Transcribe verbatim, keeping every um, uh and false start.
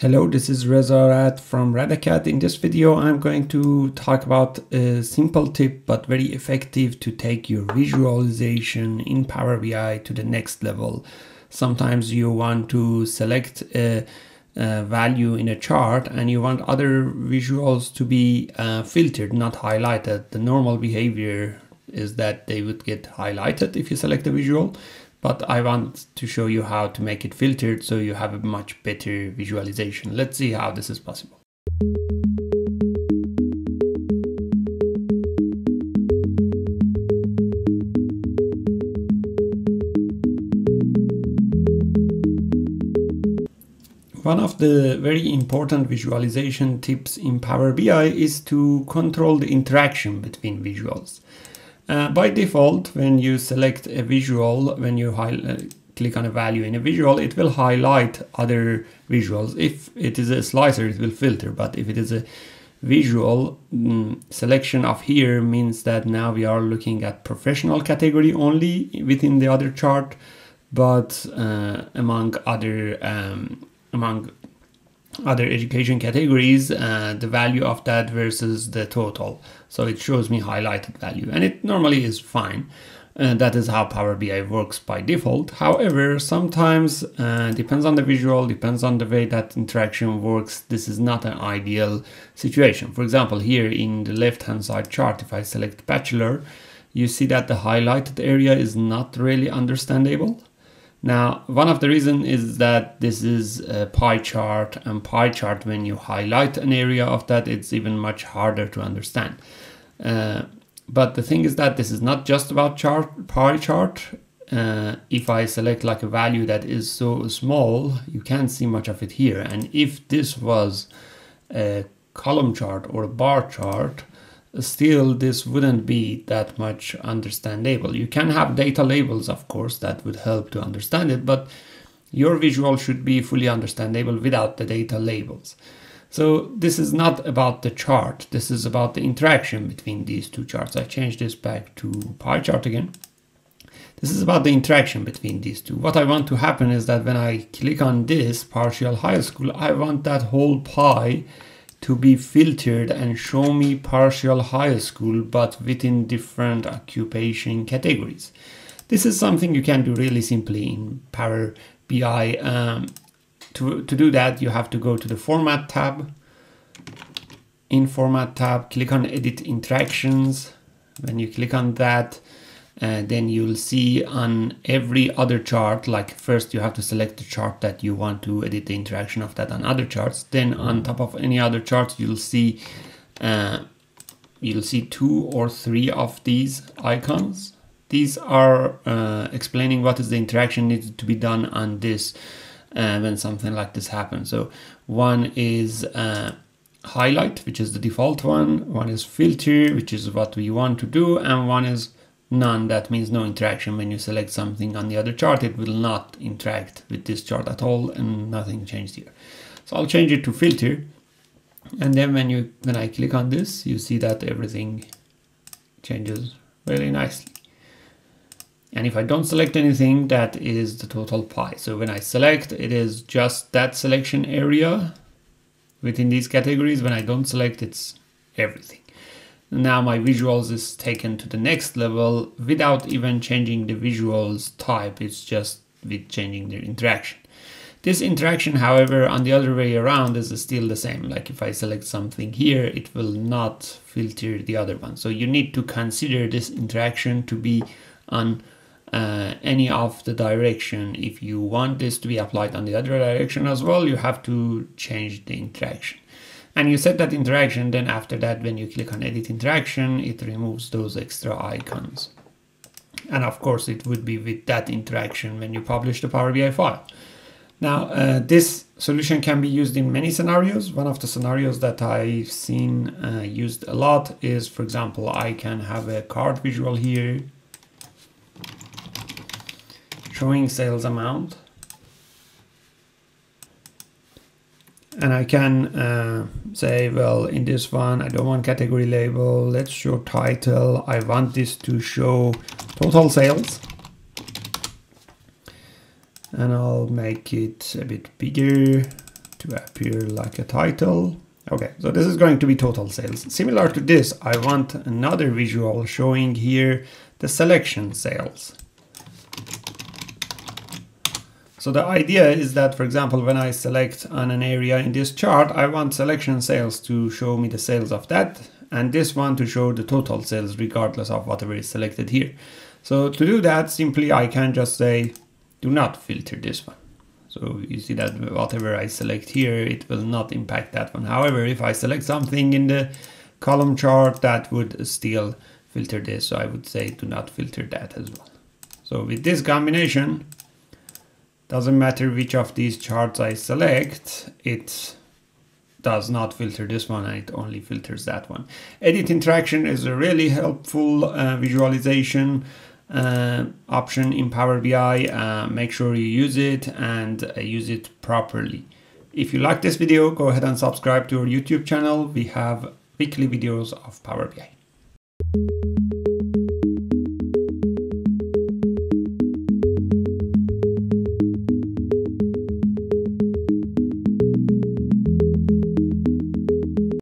Hello, this is Reza Rad from RADACAD. In this video, I'm going to talk about a simple tip, but very effective to take your visualization in Power B I to the next level. Sometimes you want to select a, a value in a chart and you want other visuals to be uh, filtered, not highlighted. The normal behavior is that they would get highlighted if you select a visual. But I want to show you how to make it filtered so you have a much better visualization. Let's see how this is possible. One of the very important visualization tips in Power B I is to control the interaction between visuals. Uh, by default, when you select a visual, when you uh, click on a value in a visual, it will highlight other visuals. If it is a slicer, it will filter. But if it is a visual, mm, selection of here means that now we are looking at professional category only within the other chart, but uh, among other um, among other education categories, uh, the value of that versus the total. So it shows me highlighted value, and it normally is fine. Uh, that is how Power B I works by default. However, sometimes uh, depends on the visual, depends on the way that interaction works. This is not an ideal situation. For example, here in the left-hand side chart, if I select bachelor, you see that the highlighted area is not really understandable. Now, one of the reasons is that this is a pie chart, and pie chart, when you highlight an area of that, it's even much harder to understand. Uh, but the thing is that this is not just about chart, pie chart. Uh, if I select like a value that is so small, you can't see much of it here. And if this was a column chart or a bar chart, still this wouldn't be that much understandable. You can have data labels, of course, that would help to understand it, but your visual should be fully understandable without the data labels. So this is not about the chart. This is about the interaction between these two charts. I changed this back to pie chart again. This is about the interaction between these two. What I want to happen is that when I click on this partial high school, I want that whole pie to be filtered and show me partial high school, but within different occupation categories. This is something you can do really simply in Power B I. Um, to, to do that, you have to go to the Format tab. In Format tab, click on Edit Interactions. When you click on that, uh, then you'll see on every other chart, like first you have to select the chart that you want to edit the interaction of that on other charts. Then on top of any other charts, you'll see uh, you'll see two or three of these icons. These are uh, explaining what is the interaction needed to be done on this uh, when something like this happens. So one is uh, highlight, which is the default one. One is filter, which is what we want to do, and one is none, that means no interaction. When you select something on the other chart, it will not interact with this chart at all, and nothing changed here. So I'll change it to filter, and then when you when I click on this, you see that everything changes really nicely. And if I don't select anything, that is the total pie. So when I select, it is just that selection area within these categories. When I don't select, it's everything. Now my visuals is taken to the next level without even changing the visuals type. It's just with changing the interaction. This interaction, however, on the other way around is still the same. Like if I select something here, it will not filter the other one. So you need to consider this interaction to be on uh, any of the direction. If you want this to be applied on the other direction as well, you have to change the interaction. And you set that interaction, then after that, when you click on Edit Interaction, it removes those extra icons. And of course, it would be with that interaction when you publish the Power B I file. Now, uh, this solution can be used in many scenarios. One of the scenarios that I've seen uh, used a lot is, for example, I can have a card visual here showing sales amount. And I can uh, say, well, in this one, I don't want category label. Let's show title. I want this to show total sales. And I'll make it a bit bigger. to appear like a title. Okay, so this is going to be total sales. Similar to this, I want another visual showing here the selection sales. So the idea is that, for example, when I select on an area in this chart, I want selection sales to show me the sales of that, and this one to show the total sales regardless of whatever is selected here. So to do that, simply I can just say, do not filter this one. So you see that whatever I select here, it will not impact that one. However, if I select something in the column chart, that would still filter this. So I would say do not filter that as well. So with this combination, doesn't matter which of these charts I select, it does not filter this one, and it only filters that one. Edit interaction is a really helpful uh, visualization uh, option in Power B I. Uh, make sure you use it and uh, use it properly. If you like this video, go ahead and subscribe to our YouTube channel. We have weekly videos of Power B I.